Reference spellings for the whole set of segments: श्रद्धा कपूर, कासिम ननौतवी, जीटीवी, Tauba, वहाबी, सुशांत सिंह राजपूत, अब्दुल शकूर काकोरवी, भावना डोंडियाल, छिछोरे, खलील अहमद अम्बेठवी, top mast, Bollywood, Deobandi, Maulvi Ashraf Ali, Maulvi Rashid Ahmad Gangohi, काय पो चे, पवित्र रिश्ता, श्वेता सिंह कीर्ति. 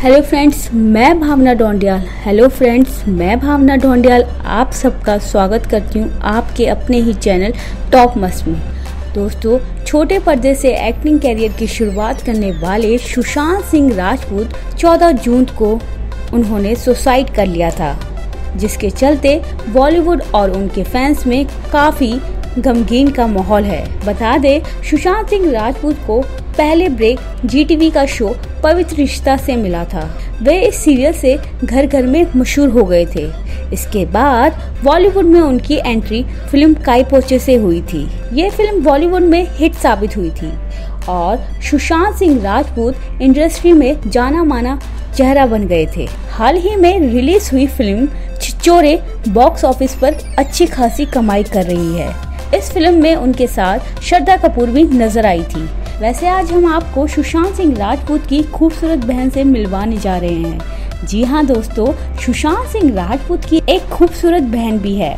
Hello friends मैं भावना डोंडियाल आप सबका स्वागत करती हूँ आपके अपने ही चैनल टॉप मस्ट में। दोस्तों, छोटे पर्दे से एक्टिंग कैरियर की शुरुआत करने वाले सुशांत सिंह राजपूत 14 जून को उन्होंने सुसाइड कर लिया था, जिसके चलते बॉलीवुड और उनके फैंस में काफ़ी गमगीन का माहौल है। बता दें, सुशांत सिंह राजपूत को पहले ब्रेक जीटीवी का शो पवित्र रिश्ता से मिला था। वे इस सीरियल से घर घर में मशहूर हो गए थे। इसके बाद बॉलीवुड में उनकी एंट्री फिल्म काय पो चे से हुई थी। ये फिल्म बॉलीवुड में हिट साबित हुई थी और सुशांत सिंह राजपूत इंडस्ट्री में जाना माना चेहरा बन गए थे। हाल ही में रिलीज हुई फिल्म छिछोरे बॉक्स ऑफिस पर अच्छी खासी कमाई कर रही है। इस फिल्म में उनके साथ श्रद्धा कपूर भी नजर आई थी। वैसे आज हम आपको सुशांत सिंह राजपूत की खूबसूरत बहन से मिलवाने जा रहे हैं। जी हाँ दोस्तों, सुशांत सिंह राजपूत की एक खूबसूरत बहन भी है,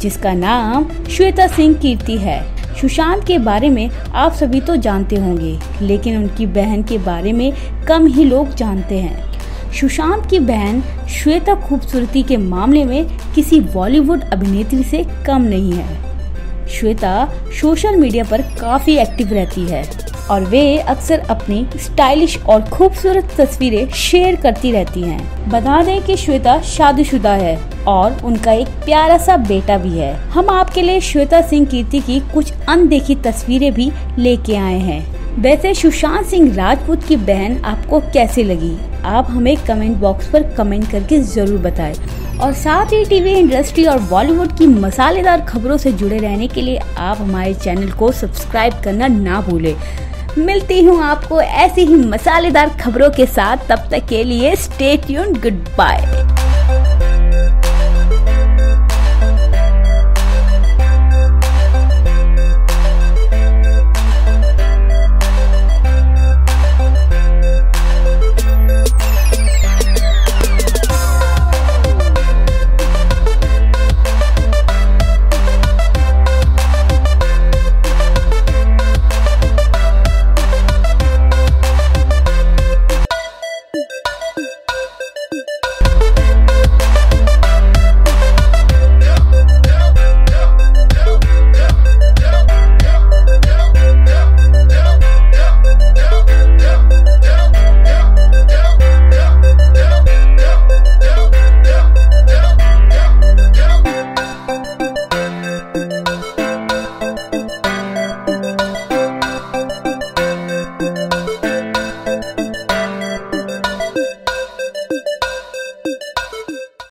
जिसका नाम श्वेता सिंह कीर्ति है। सुशांत के बारे में आप सभी तो जानते होंगे, लेकिन उनकी बहन के बारे में कम ही लोग जानते हैं। सुशांत की बहन श्वेता खूबसूरती के मामले में किसी बॉलीवुड अभिनेत्री से कम नहीं है। श्वेता सोशल मीडिया पर काफी एक्टिव रहती है और वे अक्सर अपनी स्टाइलिश और खूबसूरत तस्वीरें शेयर करती रहती हैं। बता दें कि श्वेता शादीशुदा है और उनका एक प्यारा सा बेटा भी है। हम आपके लिए श्वेता सिंह कीर्ति की कुछ अनदेखी तस्वीरें भी लेके आए हैं। वैसे सुशांत सिंह राजपूत की बहन आपको कैसी लगी, आप हमें कमेंट बॉक्स पर कमेंट करके जरूर बताएं। और साथ ही टीवी इंडस्ट्री और बॉलीवुड की मसालेदार खबरों से जुड़े रहने के लिए आप हमारे चैनल को सब्सक्राइब करना ना भूलें। मिलती हूँ आपको ऐसी ही मसालेदार खबरों के साथ, तब तक के लिए स्टे ट्यून्ड, गुड बाय।